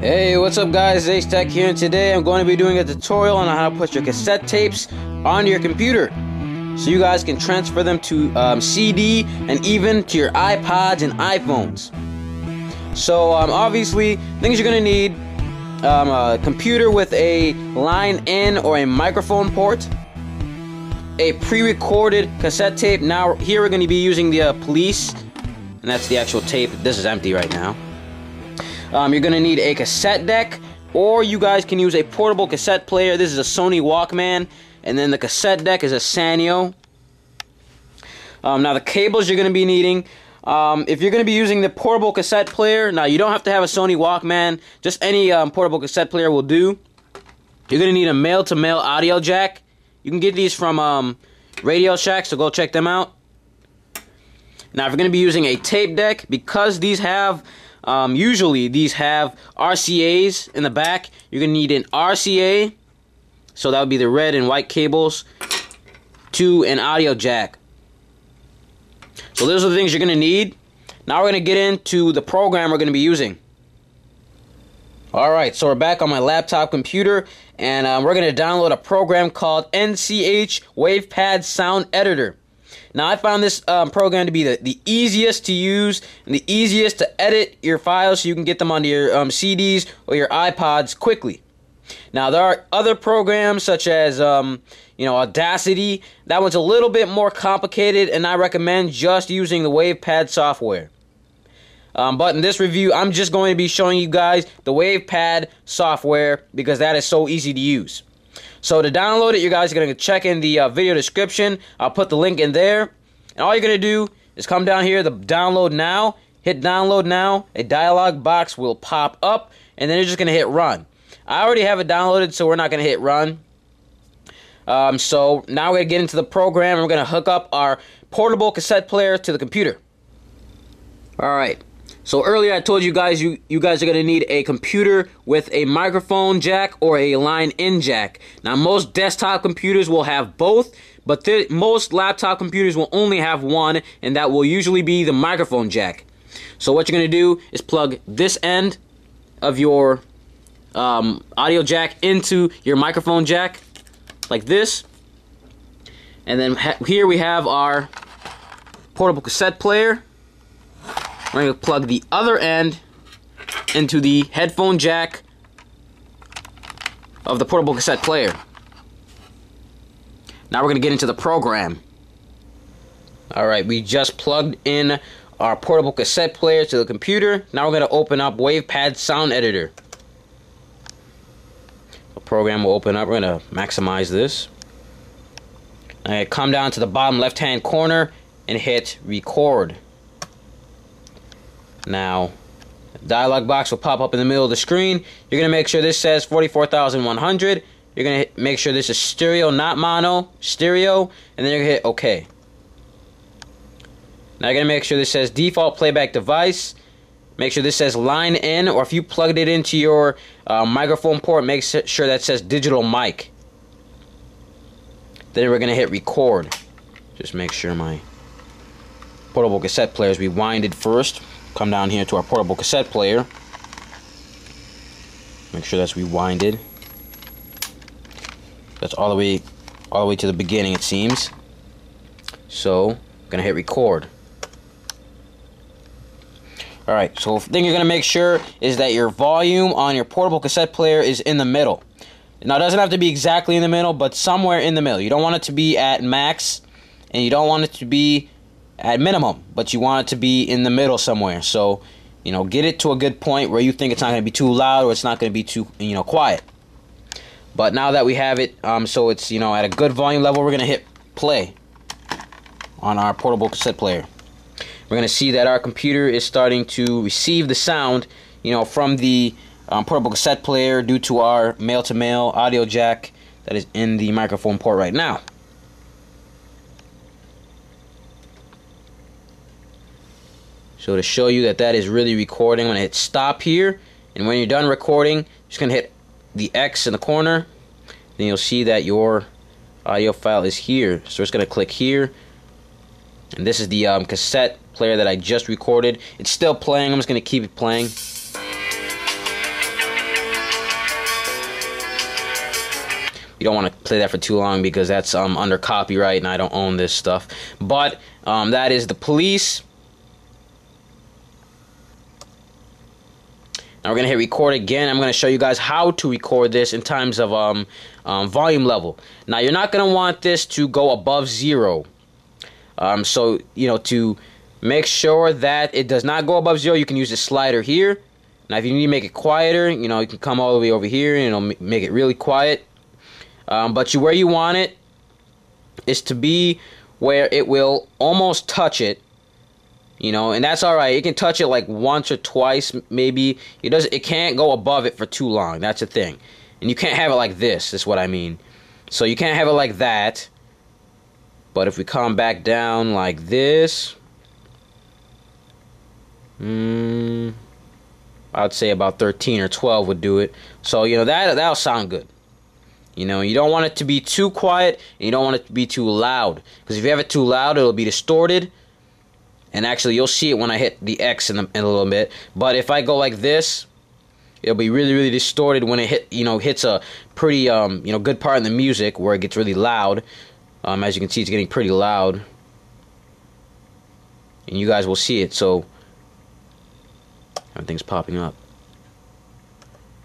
Hey, what's up guys, AceTech here, and today I'm going to be doing a tutorial on how to put your cassette tapes onto your computer so you guys can transfer them to CD and even to your iPods and iPhones. So obviously, things you're going to need, a computer with a line in or a microphone port, a pre-recorded cassette tape. Now here we're going to be using the Police, and that's the actual tape. This is empty right now. You're going to need a cassette deck, or you guys can use a portable cassette player. This is a Sony Walkman, and then the cassette deck is a Sanyo. Now the cables you're going to be needing, if you're going to be using the portable cassette player, now you don't have to have a Sony Walkman, just any portable cassette player will do. You're going to need a male-to-male audio jack. You can get these from Radio Shack, so go check them out. Now if you're going to be using a tape deck, because these have... usually these have RCAs in the back. You're going to need an RCA, so that would be the red and white cables, to an audio jack. So those are the things you're going to need. Now we're going to get into the program we're going to be using. Alright, so we're back on my laptop computer, and we're going to download a program called NCH WavePad Sound Editor. Now, I found this program to be the easiest to use and the easiest to edit your files so you can get them onto your CDs or your iPods quickly. Now, there are other programs such as, Audacity. That one's a little bit more complicated, and I recommend just using the WavePad software. But in this review, I'm just going to be showing you guys the WavePad software because that is so easy to use. So to download it, you guys are going to check in the video description. I'll put the link in there. And all you're going to do is come down here to download now. Hit download now. A dialog box will pop up. And then you're just going to hit run. I already have it downloaded, so we're not going to hit run. So now we're going to get into the program. And we're going to hook up our portable cassette player to the computer. Alright. So earlier I told you guys you guys are going to need a computer with a microphone jack or a line-in jack. Now most desktop computers will have both, but most laptop computers will only have one, and that will usually be the microphone jack. So what you're going to do is plug this end of your audio jack into your microphone jack, like this. And then here we have our portable cassette player. We're going to plug the other end into the headphone jack of the portable cassette player. Now we're going to get into the program. Alright, we just plugged in our portable cassette player to the computer. Now we're going to open up WavePad Sound Editor. The program will open up. We're going to maximize this. I'm going to come down to the bottom left-hand corner and hit record. Now, a dialog box will pop up in the middle of the screen. You're going to make sure this says 44,100. You're going to make sure this is stereo, not mono, stereo, and then you're going to hit OK. Now you're going to make sure this says default playback device. Make sure this says line in, or if you plugged it into your microphone port, make sure that says digital mic. Then we're going to hit record. Just make sure my portable cassette player is rewinded first. Come down here to our portable cassette player. Make sure that's rewinded. That's all the way to the beginning, it seems. So, I'm gonna hit record. Alright, so the thing you're gonna make sure is that your volume on your portable cassette player is in the middle. Now, it doesn't have to be exactly in the middle, but somewhere in the middle. You don't want it to be at max, and you don't want it to be at minimum, but you want it to be in the middle somewhere. So, get it to a good point where you think it's not going to be too loud or it's not going to be too, quiet. But now that we have it, so it's, at a good volume level, we're going to hit play on our portable cassette player. We're going to see that our computer is starting to receive the sound, from the portable cassette player due to our male-to-male audio jack that is in the microphone port right now. So to show you that is really recording, I'm going to hit stop here. And when you're done recording, you're just going to hit the X in the corner. Then you'll see that your audio file is here. So it's going to click here. And this is the cassette player that I just recorded. It's still playing. I'm just going to keep it playing. You don't want to play that for too long because that's under copyright, and I don't own this stuff. But that is The Police. Now we're going to hit record again. I'm going to show you guys how to record this in times of volume level. Now, you're not going to want this to go above 0. So, you know, to make sure that it does not go above 0, you can use the slider here. Now, if you need to make it quieter, you know, you can come all the way over here and it'll make it really quiet. But where you want it is to be where it will almost touch it, you know, and that's all right. You can touch it like once or twice, maybe. It can't go above it for too long. That's the thing. And you can't have it like this, is what I mean. So you can't have it like that. But if we come back down like this, I'd say about 13 or 12 would do it. So, you know, that'll sound good. You know, you don't want it to be too quiet, and you don't want it to be too loud. Because if you have it too loud, it'll be distorted. And actually, you'll see it when I hit the X in a little bit. But if I go like this, it'll be really, really distorted when it hits a pretty, you know, good part in the music where it gets really loud. As you can see, it's getting pretty loud. And you guys will see it, so everything's popping up.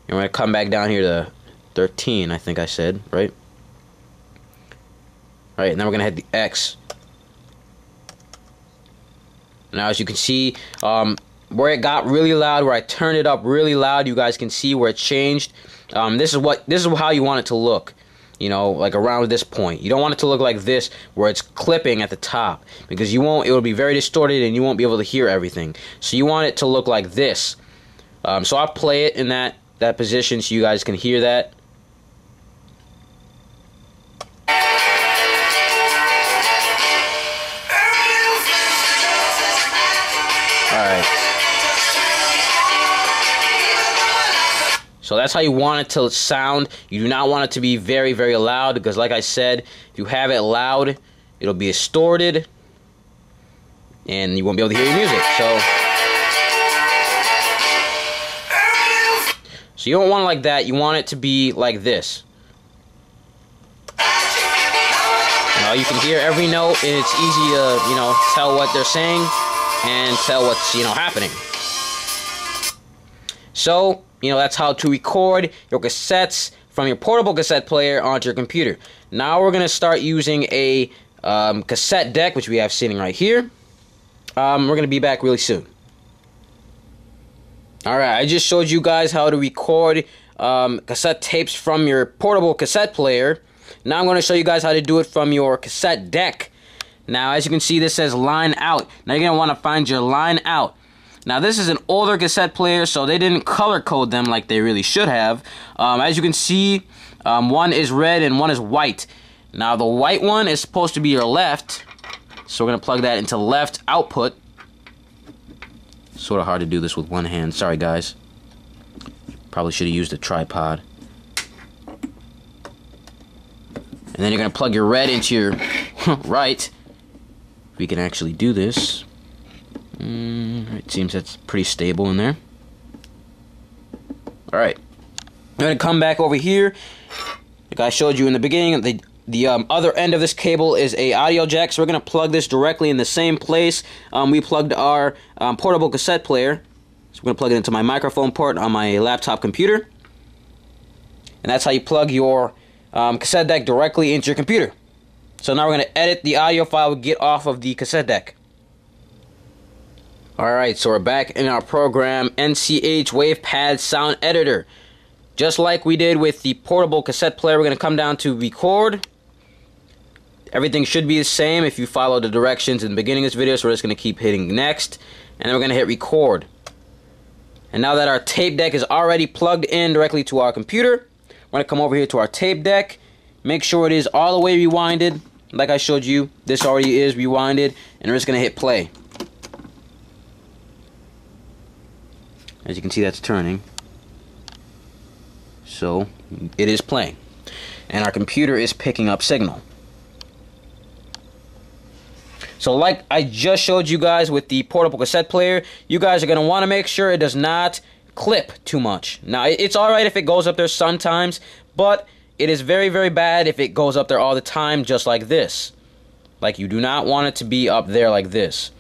And we're going to come back down here to 13, I think I said, right? All right, and then we're going to hit the X. Now, as you can see, where it got really loud, where I turned it up really loud, you guys can see where it changed. This is how you want it to look. You know, like around this point. You don't want it to look like this where it's clipping at the top, because it will be very distorted and you won't be able to hear everything. So you want it to look like this. So I'll play it in that position so you guys can hear that. So that's how you want it to sound. You do not want it to be very, very loud, because like I said, if you have it loud, it'll be distorted and you won't be able to hear your music. So you don't want it like that. You want it to be like this. Now you can hear every note, and it's easy to, you know, tell what they're saying and tell what's, you know, happening. So, you know, that's how to record your cassettes from your portable cassette player onto your computer. Now we're going to start using a cassette deck, which we have sitting right here. We're going to be back really soon. Alright, I just showed you guys how to record cassette tapes from your portable cassette player. Now I'm going to show you guys how to do it from your cassette deck. Now, as you can see, this says line out. Now you're going to want to find your line out. Now, this is an older cassette player, so they didn't color code them like they really should have. As you can see, one is red and one is white. Now, the white one is supposed to be your left, so we're going to plug that into left output. Sort of hard to do this with one hand. Sorry, guys. Probably should have used a tripod. And then you're going to plug your red into your right. We can actually do this. It seems that's pretty stable in there. Alright, I'm going to come back over here. Like I showed you in the beginning, the other end of this cable is a audio jack, so we're going to plug this directly in the same place we plugged our portable cassette player. So we're going to plug it into my microphone port on my laptop computer. And that's how you plug your cassette deck directly into your computer. So now we're going to edit the audio file we get off of the cassette deck. Alright, so we're back in our program, NCH WavePad Sound Editor. Just like we did with the portable cassette player, we're going to come down to record. Everything should be the same if you follow the directions in the beginning of this video, so we're just going to keep hitting next. And then we're going to hit record. And now that our tape deck is already plugged in directly to our computer, we're going to come over here to our tape deck. Make sure it is all the way rewinded. Like I showed you, this already is rewinded. And we're just going to hit play. As you can see, that's turning. So, it is playing. And our computer is picking up signal. So, like I just showed you guys with the portable cassette player, you guys are going to want to make sure it does not clip too much. Now, it's alright if it goes up there sometimes, but It is very, very bad if it goes up there all the time, just like this. Like, you do not want it to be up there like this.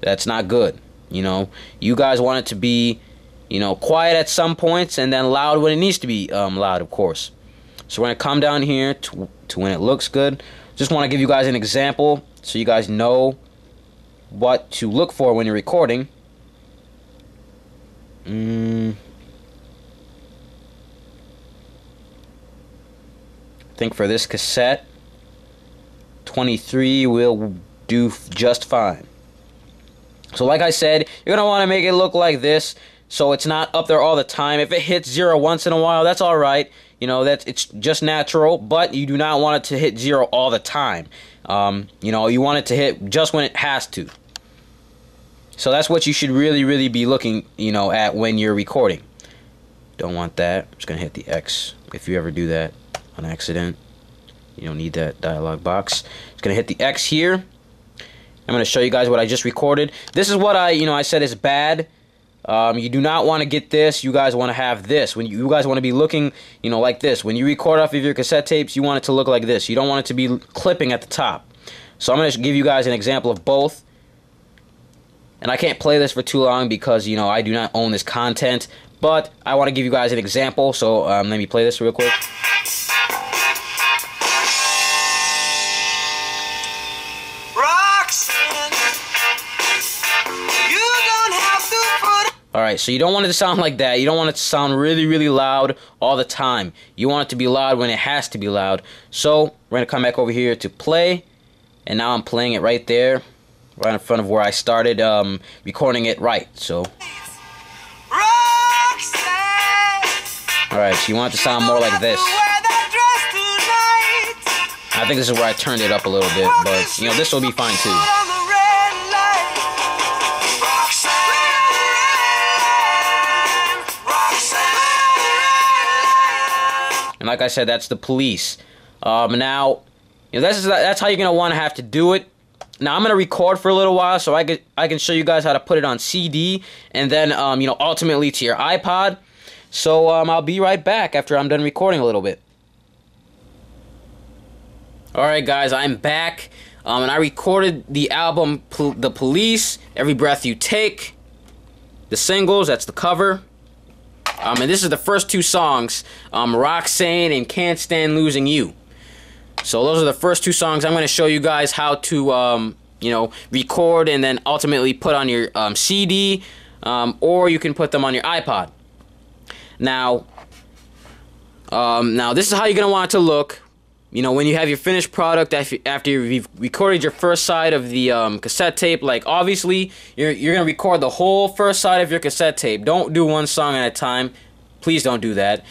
That's not good, you know. You guys want it to be, you know, quiet at some points and then loud when it needs to be loud, of course. So we're going to come down here to when it looks good. Just want to give you guys an example so you guys know what to look for when you're recording. I think for this cassette, 23 will do just fine. So like I said, you're going to want to make it look like this so it's not up there all the time. If it hits zero once in a while, that's all right. You know, it's just natural, but you do not want it to hit zero all the time. You know, you want it to hit just when it has to. So that's what you should really, really be looking, you know, at when you're recording. Don't want that. I'm just going to hit the X if you ever do that on accident. You don't need that dialog box. Just going to hit the X here. I'm going to show you guys what I just recorded. This is what I said is bad. You do not want to get this. You guys want to have this. When you guys want to be looking, you know, like this. When you record off of your cassette tapes, you want it to look like this. You don't want it to be clipping at the top. So I'm going to give you guys an example of both. And I can't play this for too long because, you know, I do not own this content. But I want to give you guys an example. So let me play this real quick. Alright, so you don't want it to sound like that. You don't want it to sound really, really loud all the time. You want it to be loud when it has to be loud. So, we're going to come back over here to play. And now I'm playing it right there, right in front of where I started recording it right. So, alright, so you want it to sound more like this. I think this is where I turned it up a little bit, but, you know, this will be fine too. And like I said, that's The Police. Now, you know, that's how you're going to want to have to do it. Now, I'm going to record for a little while so I can show you guys how to put it on CD and then, you know, ultimately to your iPod. So I'll be right back after I'm done recording a little bit. Alright, guys, I'm back. And I recorded the album The Police, Every Breath You Take. The singles, that's the cover. And this is the first two songs, Roxanne and Can't Stand Losing You. So those are the first two songs. I'm going to show you guys how to, you know, record and then ultimately put on your CD, or you can put them on your iPod. Now, this is how you're going to want it to look, you know, when you have your finished product after you've recorded your first side of the cassette tape. Like, obviously, you're going to record the whole first side of your cassette tape. Don't do one song at a time. Please don't do that.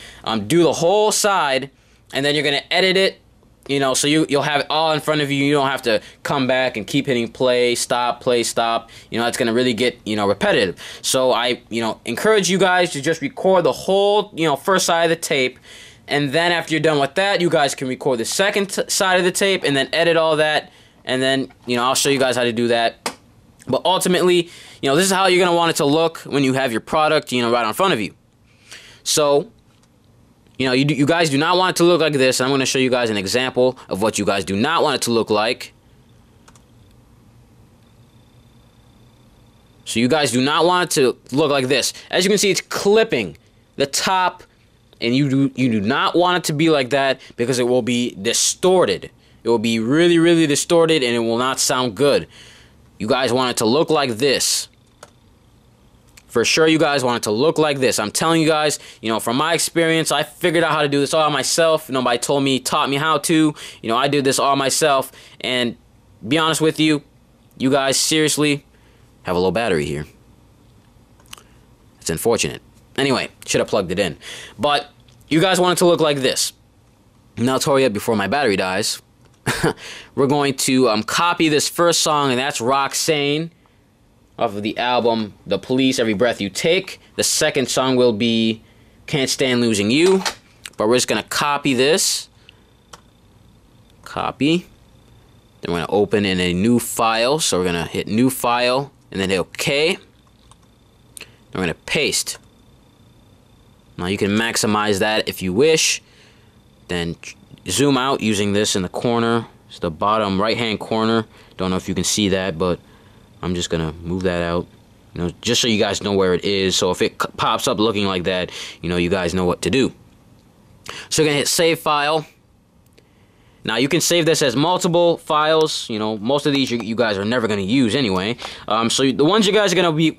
Do the whole side, and then you're going to edit it, you know, so you'll have it all in front of you. You don't have to come back and keep hitting play, stop. You know, that's going to really get, you know, repetitive. So I, you know, encourage you guys to just record the whole, you know, first side of the tape. And then after you're done with that, you guys can record the second side of the tape and then edit all that. And then, you know, I'll show you guys how to do that. But ultimately, you know, this is how you're going to want it to look when you have your product, you know, right in front of you. So, you know, you guys do not want it to look like this. I'm going to show you guys an example of what you guys do not want it to look like. So you guys do not want it to look like this. As you can see, it's clipping the top. And you do not want it to be like that because it will be distorted. It will be really, really distorted and it will not sound good. You guys want it to look like this. For sure, you guys want it to look like this. I'm telling you guys, you know, from my experience, I figured out how to do this all myself. Nobody taught me how to. You know, I did this all myself. And be honest with you, you guys seriously have a low battery here. It's unfortunate. Anyway, should have plugged it in. But you guys want it to look like this. Now, to hurry up before my battery dies, we're going to copy this first song, and that's Roxanne off of the album The Police, Every Breath You Take. The second song will be Can't Stand Losing You. But we're just going to copy this. Copy. Then we're going to open in a new file. So we're going to hit New File, and then hit OK. Then we're going to paste. Now you can maximize that if you wish. Then zoom out using this in the corner. It's the bottom right hand corner. Don't know if you can see that, but I'm just gonna move that out, you know, just so you guys know where it is. So if it pops up looking like that, you know, you guys know what to do. So you're gonna hit save file. Now you can save this as multiple files. You know, most of these you guys are never going to use anyway. So the ones you guys are going to be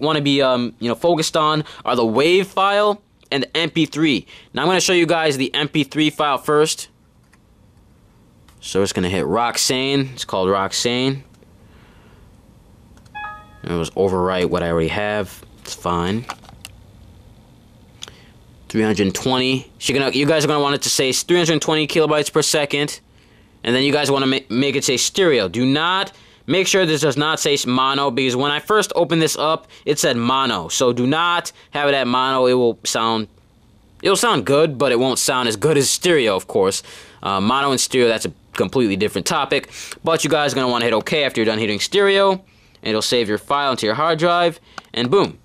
focused on are the WAV file and the MP3. Now I'm going to show you guys the MP3 file first. So it's going to hit Roxanne. It's called Roxanne. It was overwrite what I already have. It's fine. 320. So you guys are going to want it to say 320 kilobytes per second. And then you guys want to make it say stereo. Do not, make sure this does not say mono, because when I first opened this up, it said mono. So do not have it at mono. It will sound, it'll sound good, but it won't sound as good as stereo, of course. Mono and stereo, that's a completely different topic. But you guys are going to want to hit OK after you're done hitting stereo. And it'll save your file into your hard drive. And boom.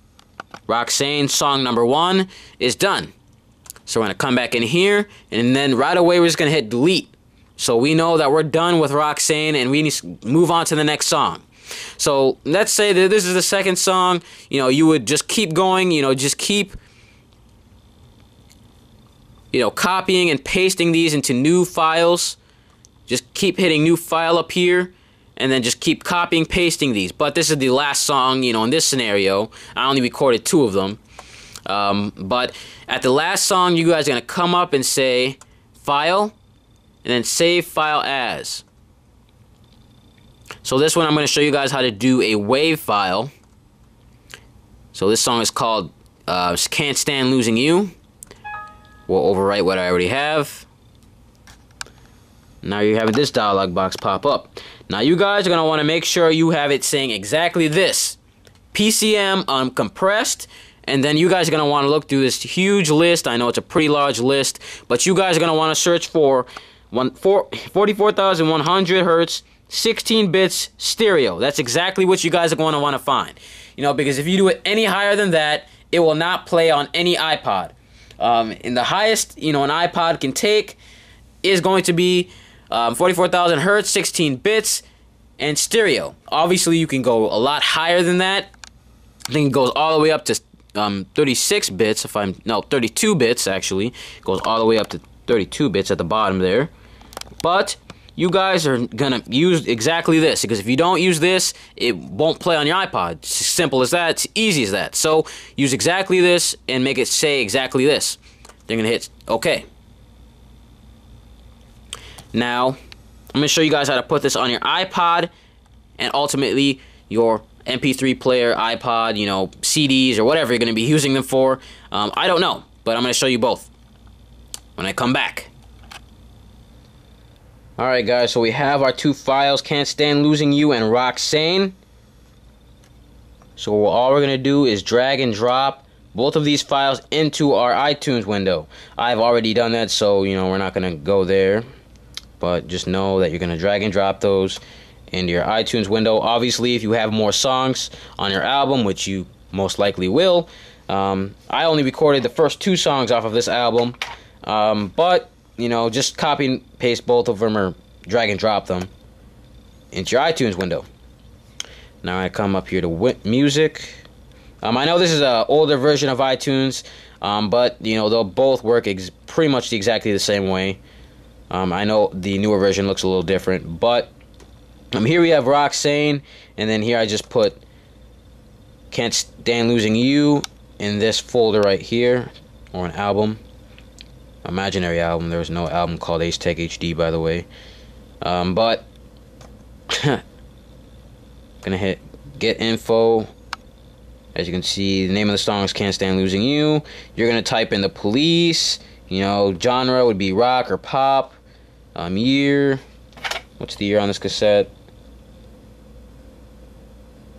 Roxanne song number 1 is done. So we're going to come back in here. And then right away, we're just going to hit delete. So we know that we're done with Roxanne and we need to move on to the next song. So let's say that this is the second song. You know, you would just keep going, you know, just keep, you know, copying and pasting these into new files. Just keep hitting new file up here and then just keep copying, pasting these. But this is the last song, you know, in this scenario. I only recorded 2 of them. But at the last song, you guys are going to come up and say file. And then save file as. So this one I'm going to show you guys how to do a WAV file. So this song is called Can't Stand Losing You. We'll overwrite what I already have. Now you're having this dialog box pop up. Now you guys are going to want to make sure you have it saying exactly this. PCM uncompressed. And then you guys are going to want to look through this huge list. I know it's a pretty large list. But you guys are going to want to search for 44,100 hertz, 16 bits stereo. That's exactly what you guys are going to want to find. You know, because if you do it any higher than that, it will not play on any iPod. And the highest, you know, an iPod can take is going to be 44,000 hertz, 16 bits, and stereo. Obviously, you can go a lot higher than that. I think it goes all the way up to 36 bits, if I'm, no, 32 bits actually. It goes all the way up to 32 bits at the bottom there. But you guys are gonna use exactly this, because if you don't use this, it won't play on your iPod. It's simple as that. It's easy as that. So use exactly this and make it say exactly this. They're gonna hit OK. Now I'm gonna show you guys how to put this on your iPod and ultimately your MP3 player, iPod, you know, CDs or whatever you're gonna be using them for. I don't know, but I'm gonna show you both when I come back. Alright guys, so we have our 2 files, Can't Stand Losing You and Roxanne. So all we're going to do is drag and drop both of these files into our iTunes window. I've already done that, so you know we're not going to go there. But just know that you're going to drag and drop those into your iTunes window. Obviously, if you have more songs on your album, which you most likely will. I only recorded the first 2 songs off of this album, but you know, just copy and paste both of them or drag and drop them into your iTunes window. Now I come up here to music. I know this is an older version of iTunes, but you know, they'll both work pretty much exactly the same way. I know the newer version looks a little different, but here we have Roxanne, and then here I just put Can't Stand Losing You in this folder right here, or an album. Imaginary album. There was no album called AceTechHD, by the way. But I'm gonna hit get info. As you can see, the name of the song is Can't Stand Losing You. You're gonna type in The Police. You know, genre would be rock or pop. Year. What's the year on this cassette?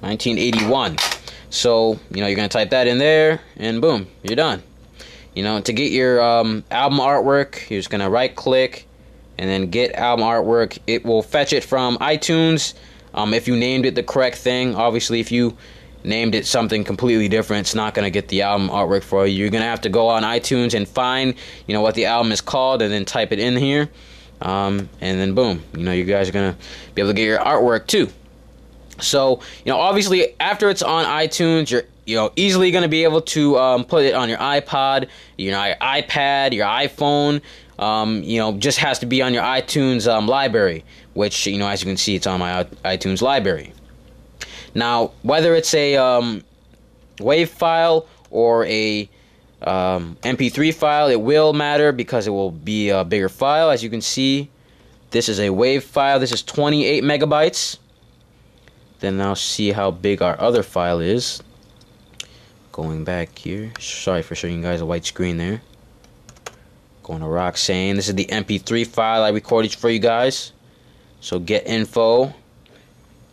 1981. So you know, you're gonna type that in there, and boom, you're done. You know, to get your album artwork, you're just going to right-click and then get album artwork. It will fetch it from iTunes if you named it the correct thing. Obviously, if you named it something completely different, it's not going to get the album artwork for you. You're going to have to go on iTunes and find, you know, what the album is called and then type it in here. And then boom, you know, you guys are going to be able to get your artwork too. So, you know, obviously after it's on iTunes, you're, you know, easily going to be able to put it on your iPod, you know, your iPad, your iPhone. You know, just has to be on your iTunes library, which, you know, as you can see, it's on my iTunes library. Now, whether it's a WAV file or a MP3 file, it will matter because it will be a bigger file. As you can see, this is a WAV file. This is 28 megabytes. Then I'll see how big our other file is. Going back here. Sorry for showing you guys a white screen there. Going to Roxanne. This is the MP3 file I recorded for you guys. So get info.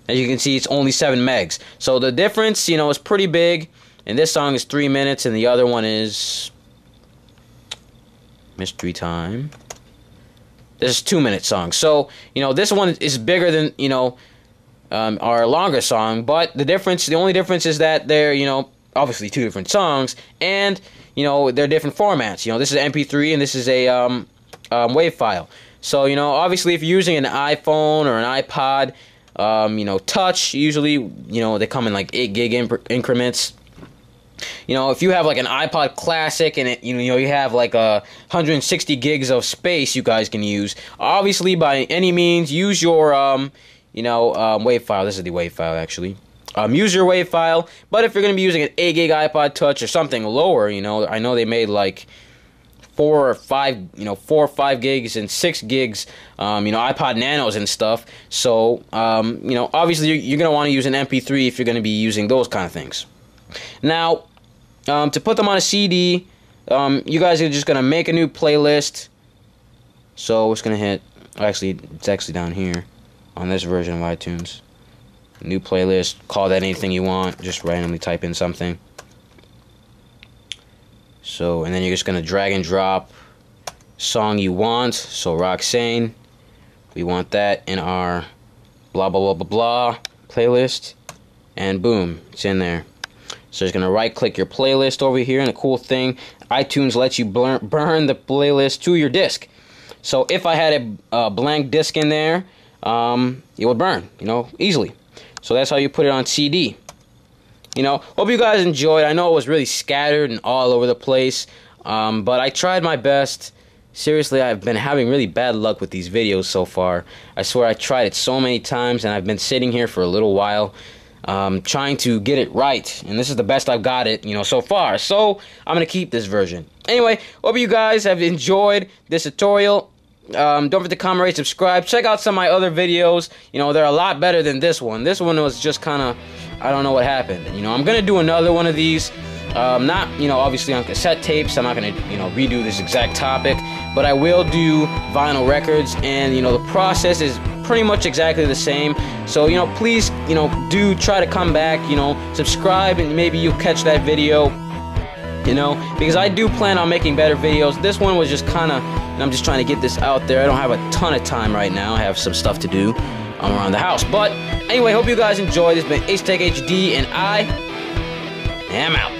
As you can see, it's only 7 megs. So the difference, you know, is pretty big. And this song is 3 minutes and the other one is Mystery Time. This is 2-minute song. So, you know, this one is bigger than, you know, our longer song, but the difference, the only difference is that they're, you know, obviously 2 different songs, and, you know, they're different formats. You know, this is an MP3 and this is a WAV file. So, you know, obviously if you're using an iPhone or an iPod, you know, touch, usually, you know, they come in like 8 gig increments. You know, if you have like an iPod Classic and it, you know, you have like 160 gigs of space you guys can use, obviously by any means use your you know, WAV file. This is the WAV file, actually. Use your WAV file, but if you're going to be using an 8 gig iPod Touch or something lower, you know, I know they made like 4 or 5, you know, 4 or 5 gigs and 6 gigs, you know, iPod Nanos and stuff. So, you know, obviously you're going to want to use an MP3 if you're going to be using those kind of things. Now, to put them on a CD, you guys are just going to make a new playlist. So it's going to hit, actually, it's actually down here. On this version of iTunes, new playlist, call that anything you want, just randomly type in something. So, and then you're just gonna drag and drop song you want. So Roxanne, we want that in our blah blah blah blah blah playlist, and boom, it's in there. So you're gonna right click your playlist over here, and a cool thing, iTunes lets you burn the playlist to your disc. So if I had a blank disc in there, it would burn, you know, easily. So that's how you put it on CD. You know, hope you guys enjoyed. I know it was really scattered and all over the place, but I tried my best. Seriously, I've been having really bad luck with these videos so far. I swear I tried it so many times, and I've been sitting here for a little while trying to get it right, and this is the best I've got it, you know, so far. So I'm gonna keep this version. Anyway, hope you guys have enjoyed this tutorial. Don't forget to comment, rate, subscribe. Check out some of my other videos. You know, they're a lot better than this one. This one was just kind of, I don't know what happened. You know, I'm going to do another one of these. Not, you know, obviously on cassette tapes. I'm not going to, you know, redo this exact topic. But I will do vinyl records. And, you know, the process is pretty much exactly the same. So, you know, please, you know, do try to come back. You know, subscribe and maybe you'll catch that video. You know, because I do plan on making better videos. This one was just kind of, and I'm just trying to get this out there. I don't have a ton of time right now. I have some stuff to do around the house. But anyway, hope you guys enjoyed. It's been AceTechHD, and I am out.